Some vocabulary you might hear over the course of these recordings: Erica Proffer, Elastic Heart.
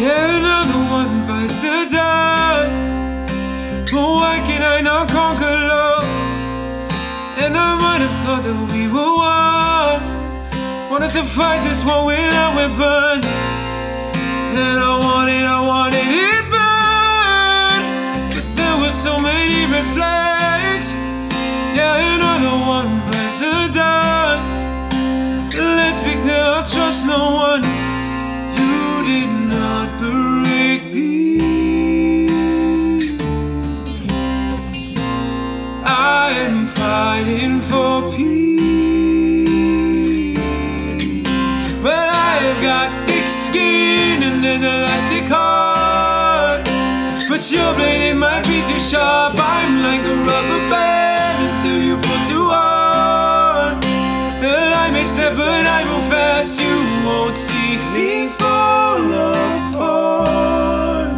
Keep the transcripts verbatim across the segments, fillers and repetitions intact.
Yeah, another one bites the dust. But why can I not conquer love? And I might have thought that we were one. Wanted to fight this war with our weapon. And I wanted, I wanted it burned. But there were so many red flags. Yeah, another one bites the dust. Let's be clear, I trust no one. You did not break me. I am fighting for peace. But I have got thick skin and an elastic heart. But your blade, it might be too sharp. I'm like a rubber band until you pull too hard. I may step but I move fast, you won't see me fall apart.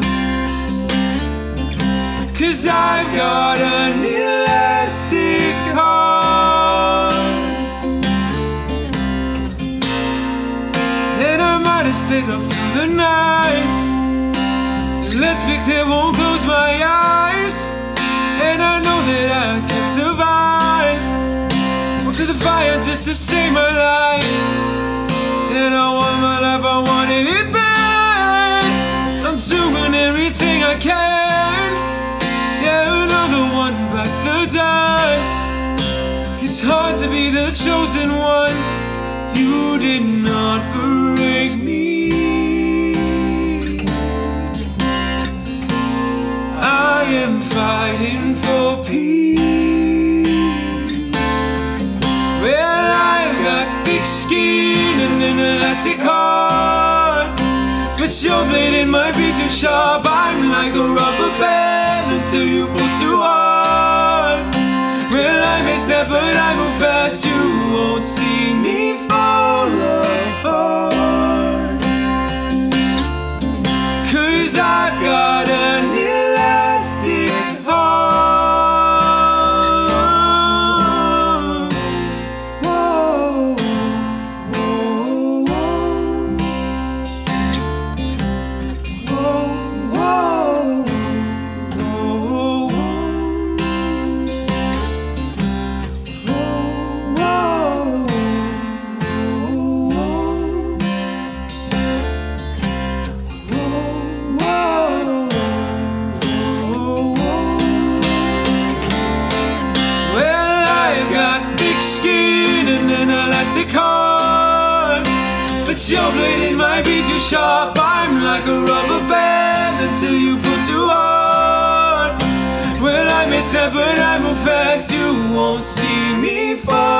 Cause I've got an elastic heart. And I might have stayed up through the night. Let's be clear, won't close my eyes. And I know that I can survive the fire just to save my life. And I want my life, I wanted it bad. I'm doing everything I can. Yeah, another one bites the dust. It's hard to be the chosen one. You did not break me. I am fighting for peace. Skin and an elastic heart. But your blade, it might be too sharp. I'm like a rubber band until you pull too hard. Well, I may step but I move fast. You won't see me fall apart. Cause I've got an elastic heart. Skin and an elastic heart. But your blade, it might be too sharp. I'm like a rubber band until you pull too hard. Well, I may step but I move fast. You won't see me fall.